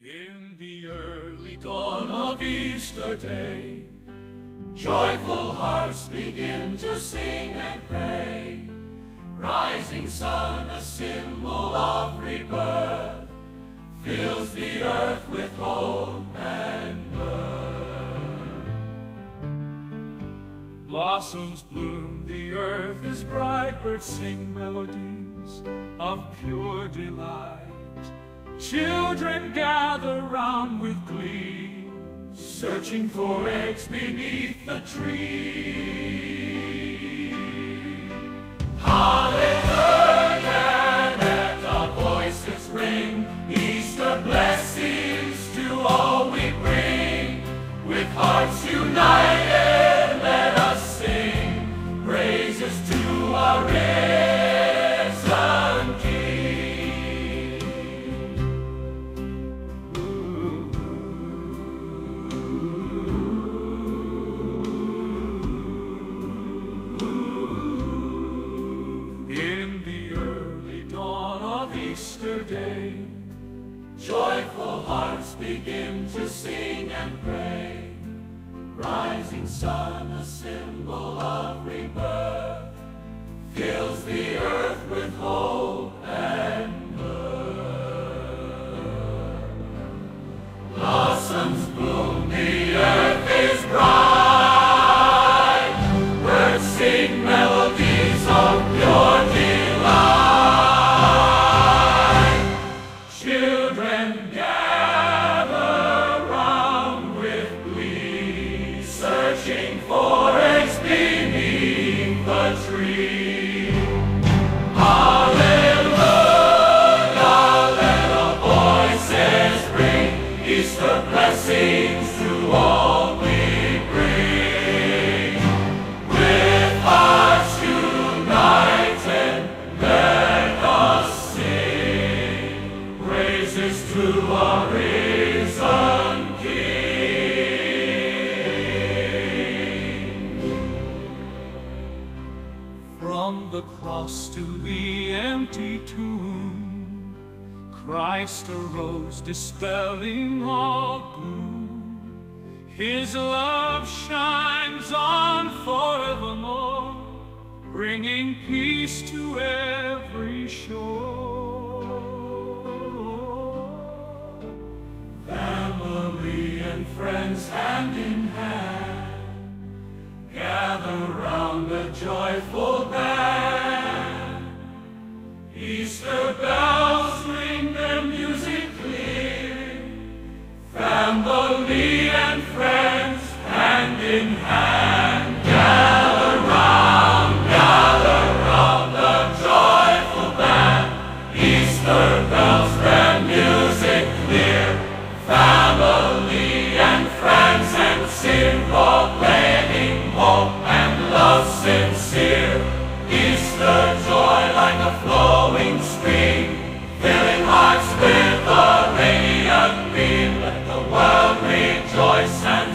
In the early dawn of Easter day, joyful hearts begin to sing and pray. Rising sun, a symbol of rebirth, fills the earth with hope and birth. Blossoms bloom, the earth is bright, birds sing melodies of pure delight. Children gather round with glee, searching for eggs beneath the tree. Hallelujah, let our voices ring, Easter blessings to all we bring. With hearts united, let us sing praises to our risen King. Easter day, joyful hearts begin to sing and pray. Rising sun, a symbol of rebirth, fills the earth with hope and birth. Blossoms bloom, the earth is bright, birds sing melodies of pure delight. Children gather round with glee, searching for eggs beneath the tree. Hallelujah, let our voices ring, Easter blessings to all we bring. With hearts united, let us sing praises to our risen King. From the cross to the empty tomb, Christ arose, dispelling all gloom. His love shines on forevermore, bringing peace to every shore. Family and friends, hand in hand, gather round the joyful band. Easter bells ring their music clear. Family and friends, hand in hand, gather round the joyful band. Easter bells their music clear. Family and friends and sin, proclaiming hope and love sincere. Easter joy like a flowing stream, filling hearts with a radiant beam. Let the world rejoice and